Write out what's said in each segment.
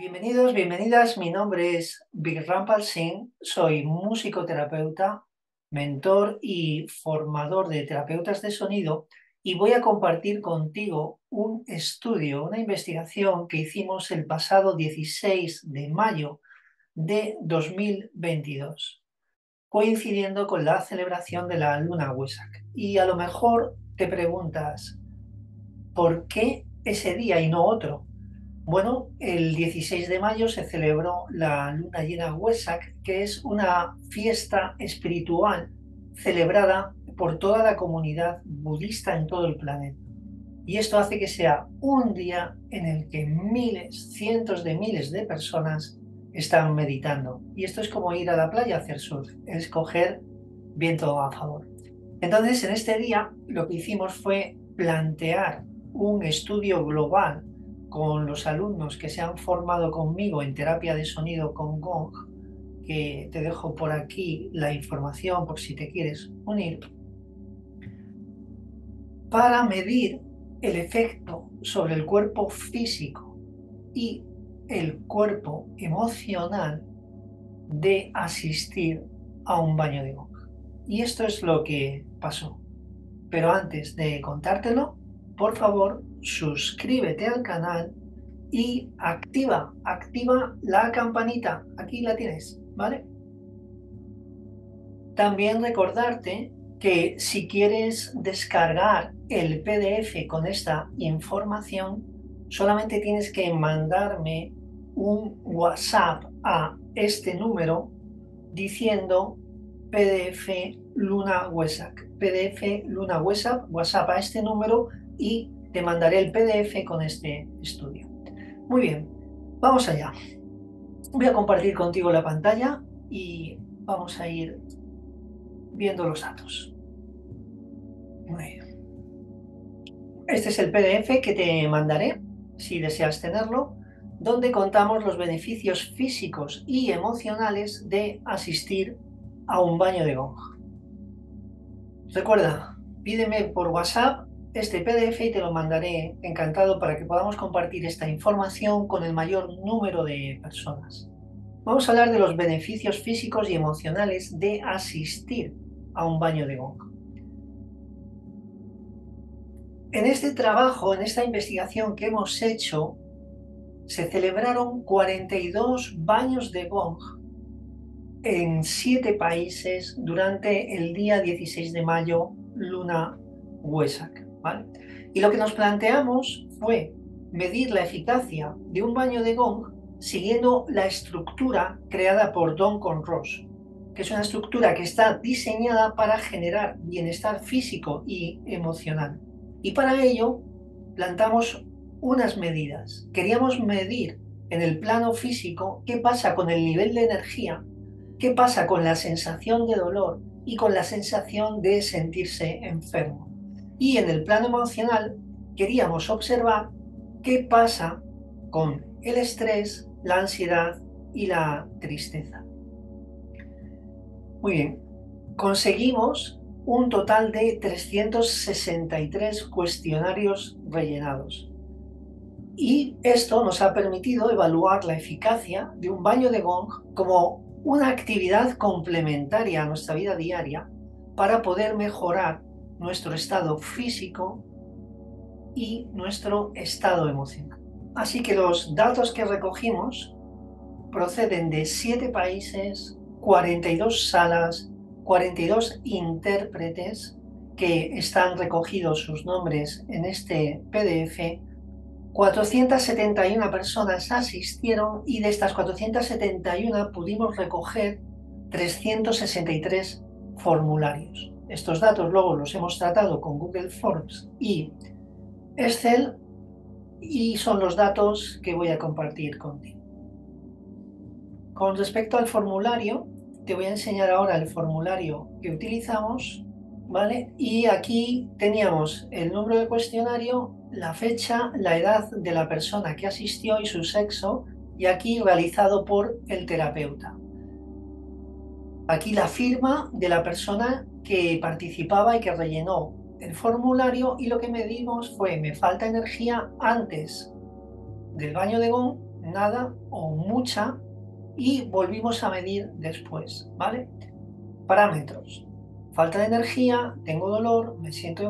Bienvenidos, bienvenidas. Mi nombre es Vikrampal Singh. Soy musicoterapeuta, mentor y formador de terapeutas de sonido y voy a compartir contigo un estudio, una investigación que hicimos el pasado 16 de mayo de 2022, coincidiendo con la celebración de la Luna Wesak. Y a lo mejor te preguntas, ¿por qué ese día y no otro? Bueno, el 16 de mayo se celebró la Luna Llena Wesak, que es una fiesta espiritual celebrada por toda la comunidad budista en todo el planeta. Y esto hace que sea un día en el que miles, cientos de miles de personas están meditando. Y esto es como ir a la playa a hacer surf, es coger viento a favor. Entonces, en este día lo que hicimos fue plantear un estudio global con los alumnos que se han formado conmigo en terapia de sonido con Gong, que te dejo por aquí la información por si te quieres unir, para medir el efecto sobre el cuerpo físico y el cuerpo emocional de asistir a un baño de Gong. Y esto es lo que pasó. Pero antes de contártelo, por favor, suscríbete al canal y activa la campanita. Aquí la tienes, ¿vale? También recordarte que si quieres descargar el PDF con esta información, solamente tienes que mandarme un WhatsApp a este número diciendo PDF Luna Wesak. PDF Luna Wesak, WhatsApp a este número y te mandaré el PDF con este estudio. Muy bien, vamos allá. Voy a compartir contigo la pantalla y vamos a ir viendo los datos. Muy bien. Este es el PDF que te mandaré, si deseas tenerlo, donde contamos los beneficios físicos y emocionales de asistir a un baño de Gong. Recuerda, pídeme por WhatsApp este PDF y te lo mandaré encantado para que podamos compartir esta información con el mayor número de personas. Vamos a hablar de los beneficios físicos y emocionales de asistir a un baño de Gong. En este trabajo, en esta investigación que hemos hecho, se celebraron 42 baños de Gong en 7 países durante el día 16 de mayo, Luna Wesak. ¿Vale? Y lo que nos planteamos fue medir la eficacia de un baño de Gong siguiendo la estructura creada por Don Conreaux, que es una estructura que está diseñada para generar bienestar físico y emocional. Y para ello plantamos unas medidas. Queríamos medir en el plano físico qué pasa con el nivel de energía, qué pasa con la sensación de dolor y con la sensación de sentirse enfermo. Y en el plano emocional queríamos observar qué pasa con el estrés, la ansiedad y la tristeza. Muy bien, conseguimos un total de 363 cuestionarios rellenados. Y esto nos ha permitido evaluar la eficacia de un baño de Gong como una actividad complementaria a nuestra vida diaria para poder mejorar nuestro estado físico y nuestro estado emocional. Así que los datos que recogimos proceden de 7 países, 42 salas, 42 intérpretes, que están recogidos sus nombres en este PDF. 471 personas asistieron y de estas 471 pudimos recoger 363 formularios. Estos datos luego los hemos tratado con Google Forms y Excel y son los datos que voy a compartir contigo. Con respecto al formulario, te voy a enseñar ahora el formulario que utilizamos, ¿vale? Y aquí teníamos el número del cuestionario, la fecha, la edad de la persona que asistió y su sexo, y aquí realizado por el terapeuta. Aquí la firma de la persona que participaba y que rellenó el formulario, y lo que medimos fue: me falta energía antes del baño de Gong, nada o mucha y volvimos a medir después, ¿vale? Parámetros. Falta de energía, tengo dolor, me siento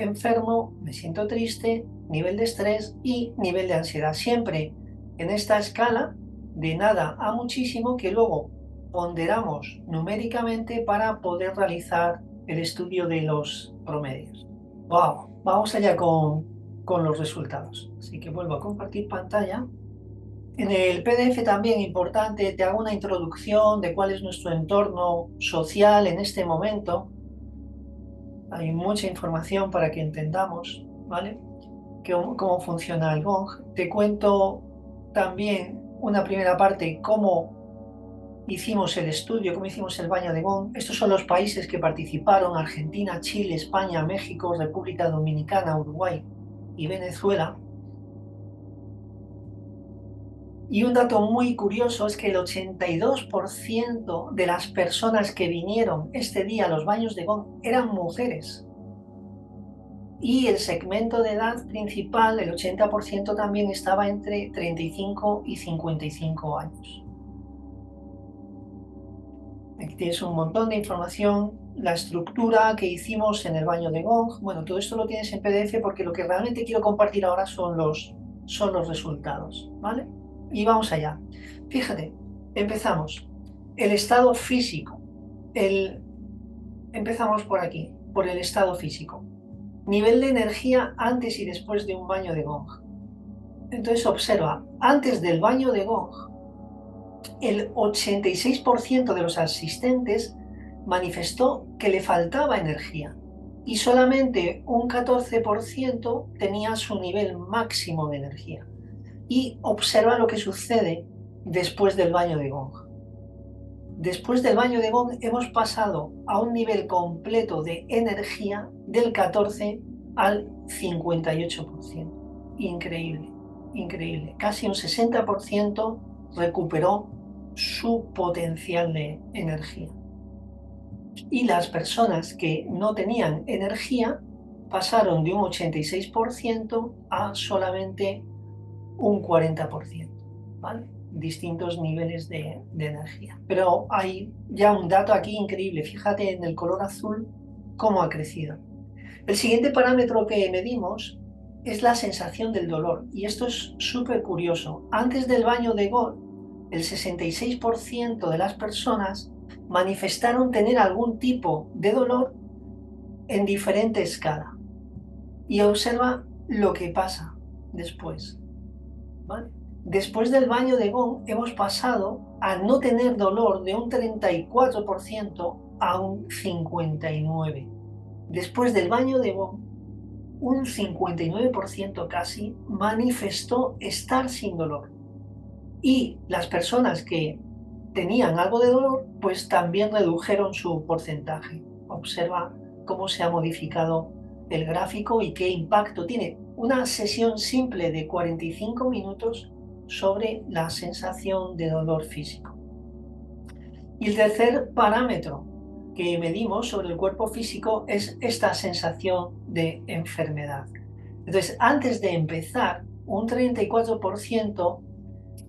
enfermo, me siento triste, nivel de estrés y nivel de ansiedad. Siempre en esta escala de nada a muchísimo que luego ponderamos numéricamente para poder realizar el estudio de los promedios. ¡Wow! Vamos allá con los resultados. Así que vuelvo a compartir pantalla. En el PDF también, importante, te hago una introducción de cuál es nuestro entorno social en este momento. Hay mucha información para que entendamos, ¿vale?, cómo funciona el Gong. Te cuento también una primera parte, cómo hicimos el estudio, cómo hicimos el baño de Gong. Estos son los países que participaron: Argentina, Chile, España, México, República Dominicana, Uruguay y Venezuela. Y un dato muy curioso es que el 82% de las personas que vinieron este día a los baños de Gong eran mujeres. Y el segmento de edad principal, el 80%, también estaba entre 35 y 55 años. Aquí tienes un montón de información, la estructura que hicimos en el baño de Gong. Bueno, todo esto lo tienes en PDF porque lo que realmente quiero compartir ahora son los resultados, ¿vale? Y vamos allá. Fíjate, empezamos. El estado físico. Empezamos por aquí, por el estado físico. Nivel de energía antes y después de un baño de Gong. Entonces observa, antes del baño de Gong, el 86% de los asistentes manifestó que le faltaba energía y solamente un 14% tenía su nivel máximo de energía. Y observa lo que sucede después del baño de Gong. Después del baño de Gong hemos pasado a un nivel completo de energía del 14 al 58%. Increíble, increíble. Casi un 60% recuperó su potencial de energía. Y las personas que no tenían energía pasaron de un 86% a solamente un 40%, ¿vale? Distintos niveles de energía. Pero hay ya un dato aquí increíble. Fíjate en el color azul cómo ha crecido. El siguiente parámetro que medimos es la sensación del dolor. Y esto es súper curioso. Antes del baño de Gong, el 66% de las personas manifestaron tener algún tipo de dolor en diferente escala. Y observa lo que pasa después. ¿Vale? Después del baño de Gong hemos pasado a no tener dolor de un 34% a un 59%. Después del baño de Gong, un 59% casi manifestó estar sin dolor. Y las personas que tenían algo de dolor, pues también redujeron su porcentaje. Observa cómo se ha modificado el gráfico y qué impacto tiene una sesión simple de 45 minutos sobre la sensación de dolor físico. Y el tercer parámetro que medimos sobre el cuerpo físico es esta sensación de enfermedad. Entonces, antes de empezar, un 34%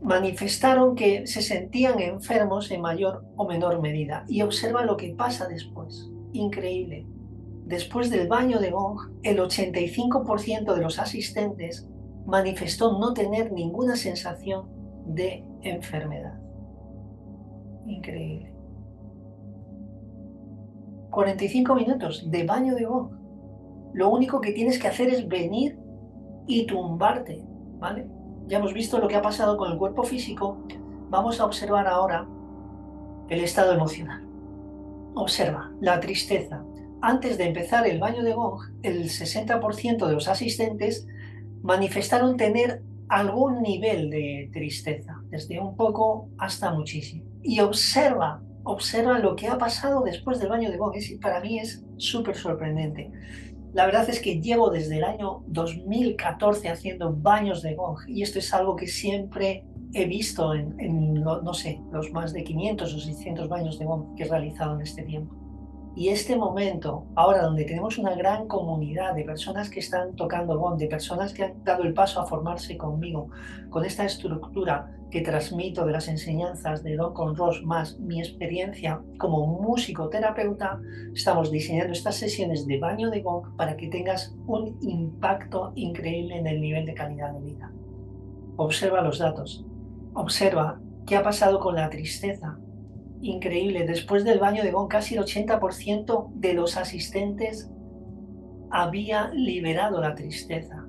manifestaron que se sentían enfermos en mayor o menor medida. Y observa lo que pasa después. Increíble. Después del baño de Gong, el 85% de los asistentes manifestó no tener ninguna sensación de enfermedad. Increíble. 45 minutos de baño de Gong. Lo único que tienes que hacer es venir y tumbarte, ¿vale? Ya hemos visto lo que ha pasado con el cuerpo físico. Vamos a observar ahora el estado emocional. Observa la tristeza. Antes de empezar el baño de Gong, el 60% de los asistentes manifestaron tener algún nivel de tristeza, desde un poco hasta muchísimo. Y observa lo que ha pasado después del baño de Gong. Para mí es súper sorprendente. La verdad es que llevo desde el año 2014 haciendo baños de Gong y esto es algo que siempre he visto en no sé, los más de 500 o 600 baños de Gong que he realizado en este tiempo. Y este momento, ahora donde tenemos una gran comunidad de personas que están tocando Gong, de personas que han dado el paso a formarse conmigo, con esta estructura que transmito de las enseñanzas de Don Conreaux más mi experiencia como musicoterapeuta, estamos diseñando estas sesiones de baño de Gong para que tengas un impacto increíble en el nivel de calidad de vida. Observa los datos, observa qué ha pasado con la tristeza. Increíble, después del baño de Gong casi el 80% de los asistentes había liberado la tristeza.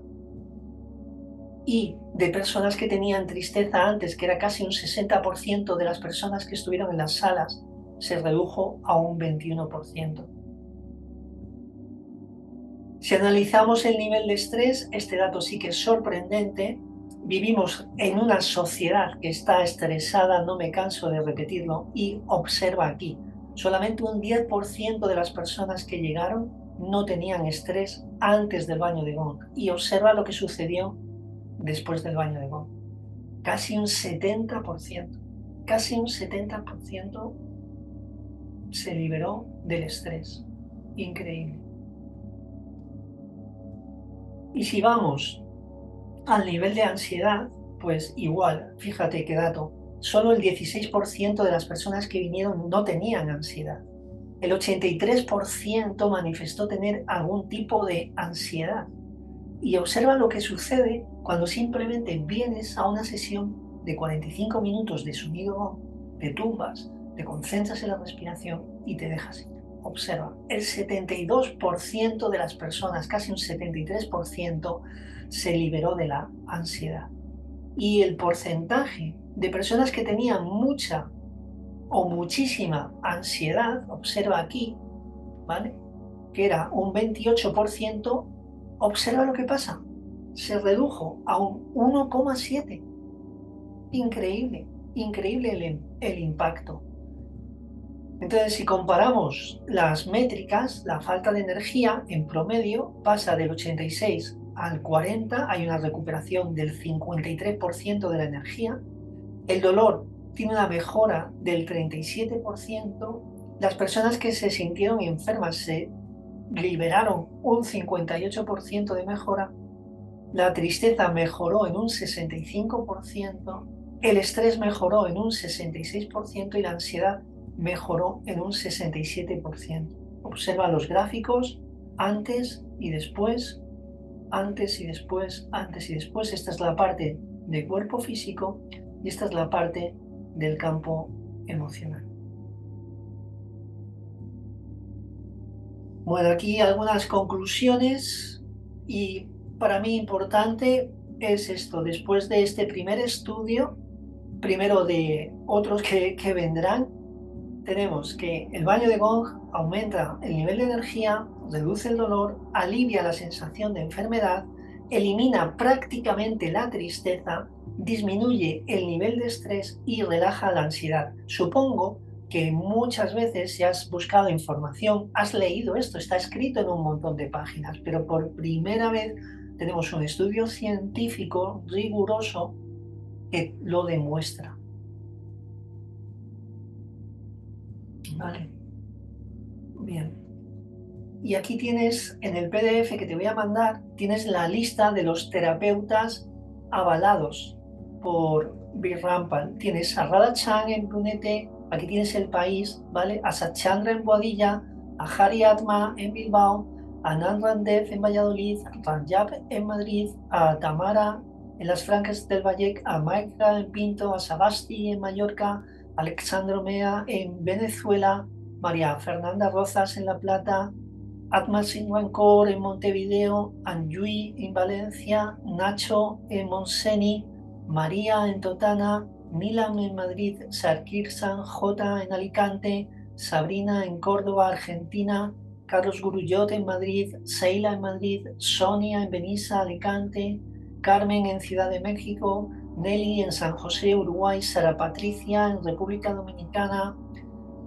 Y de personas que tenían tristeza antes, que era casi un 60% de las personas que estuvieron en las salas, se redujo a un 21%. Si analizamos el nivel de estrés, este dato sí que es sorprendente. Vivimos en una sociedad que está estresada, no me canso de repetirlo, y observa aquí, solamente un 10% de las personas que llegaron no tenían estrés antes del baño de Gong, y observa lo que sucedió después del baño de Gong. Casi un 70% se liberó del estrés. Increíble. Y si vamos al nivel de ansiedad, pues igual, fíjate qué dato, solo el 16% de las personas que vinieron no tenían ansiedad. El 83% manifestó tener algún tipo de ansiedad. Y observa lo que sucede cuando simplemente vienes a una sesión de 45 minutos de sonido Gong, te tumbas, te concentras en la respiración y te dejas ir. Observa, el 72% de las personas, casi un 73%, se liberó de la ansiedad. Y el porcentaje de personas que tenían mucha o muchísima ansiedad, observa aquí, ¿vale?, que era un 28%, observa lo que pasa, se redujo a un 1,7%. Increíble, increíble el impacto. Entonces, si comparamos las métricas, la falta de energía en promedio pasa del 86% al 40%, hay una recuperación del 53% de la energía, el dolor tiene una mejora del 37%, las personas que se sintieron enfermas se liberaron un 58% de mejora, la tristeza mejoró en un 65%, el estrés mejoró en un 66% y la ansiedad mejoró en un 67%. Observa los gráficos antes y después, antes y después, antes y después. Esta es la parte del cuerpo físico y esta es la parte del campo emocional. Bueno, aquí algunas conclusiones, y para mí importante es esto, después de este primer estudio, primero de otros que vendrán, tenemos que el baño de Gong aumenta el nivel de energía, reduce el dolor, alivia la sensación de enfermedad, elimina prácticamente la tristeza, disminuye el nivel de estrés y relaja la ansiedad. Supongo que muchas veces, si has buscado información, has leído esto, está escrito en un montón de páginas, pero por primera vez tenemos un estudio científico riguroso que lo demuestra. Vale, bien. Y aquí tienes, en el PDF que te voy a mandar, tienes la lista de los terapeutas avalados por Vikrampal. Tienes a Radha Chang en Brunete, aquí tienes el país, ¿vale? A Sachandra en Boadilla, a Hari Atma en Bilbao, a Nan Randev en Valladolid, a Rajab en Madrid, a Tamara en Las Francas del Valle, a Maika en Pinto, a Sabasti en Mallorca, Alexandro Mea en Venezuela, María Fernanda Rozas en La Plata, Atma Sinuancor en Montevideo, Anjui en Valencia, Nacho en Monseni, María en Totana, Milan en Madrid, Sarkir Sanjota en Alicante, Sabrina en Córdoba, Argentina, Carlos Gurullot en Madrid, Sheila en Madrid, Sonia en Benissa, Alicante, Carmen en Ciudad de México, Nelly en San José, Uruguay, Sara Patricia en República Dominicana,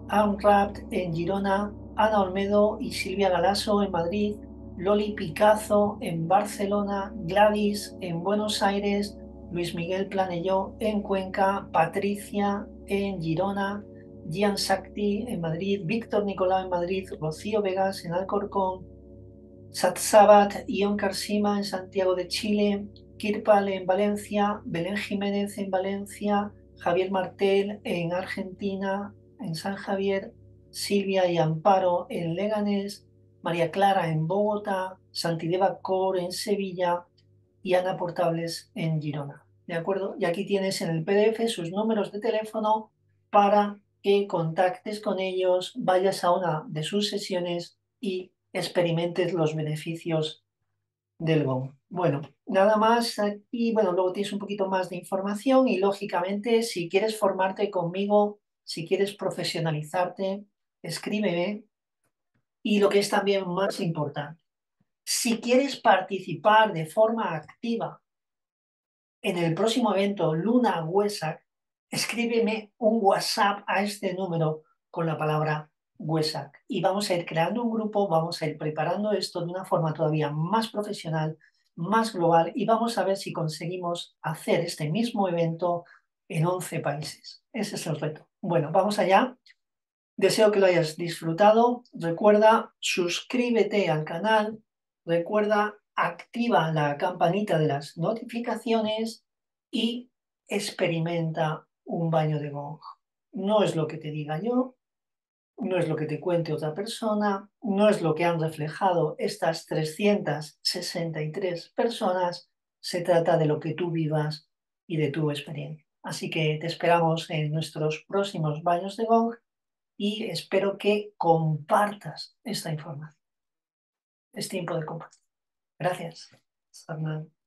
Amrapt en Girona, Ana Olmedo y Silvia Galasso en Madrid, Loli Picazo en Barcelona, Gladys en Buenos Aires, Luis Miguel Planelló en Cuenca, Patricia en Girona, Gian Shakti en Madrid, Víctor Nicolás en Madrid, Rocío Vegas en Alcorcón, Satsabat y Óncar Sima en Santiago de Chile, Kirpal en Valencia, Belén Jiménez en Valencia, Javier Martel en Argentina, en San Javier, Silvia y Amparo en Leganés, María Clara en Bogotá, Santideva Cor en Sevilla y Ana Portables en Girona. ¿De acuerdo? Y aquí tienes en el PDF sus números de teléfono para que contactes con ellos, vayas a una de sus sesiones y experimentes los beneficios del Gong. Bueno, nada más aquí. Bueno, luego tienes un poquito más de información y, lógicamente, si quieres formarte conmigo, si quieres profesionalizarte, escríbeme. Y lo que es también más importante, si quieres participar de forma activa en el próximo evento Luna Wesak, escríbeme un WhatsApp a este número con la palabra Wesak y vamos a ir creando un grupo, vamos a ir preparando esto de una forma todavía más profesional, más global, y vamos a ver si conseguimos hacer este mismo evento en 11 países. Ese es el reto. Bueno, vamos allá. Deseo que lo hayas disfrutado. Recuerda, suscríbete al canal. Recuerda, activa la campanita de las notificaciones y experimenta un baño de Gong. No es lo que te diga yo, no es lo que te cuente otra persona, no es lo que han reflejado estas 363 personas. Se trata de lo que tú vivas y de tu experiencia. Así que te esperamos en nuestros próximos baños de Gong. Y espero que compartas esta información. Es tiempo de compartir. Gracias. Hasta luego.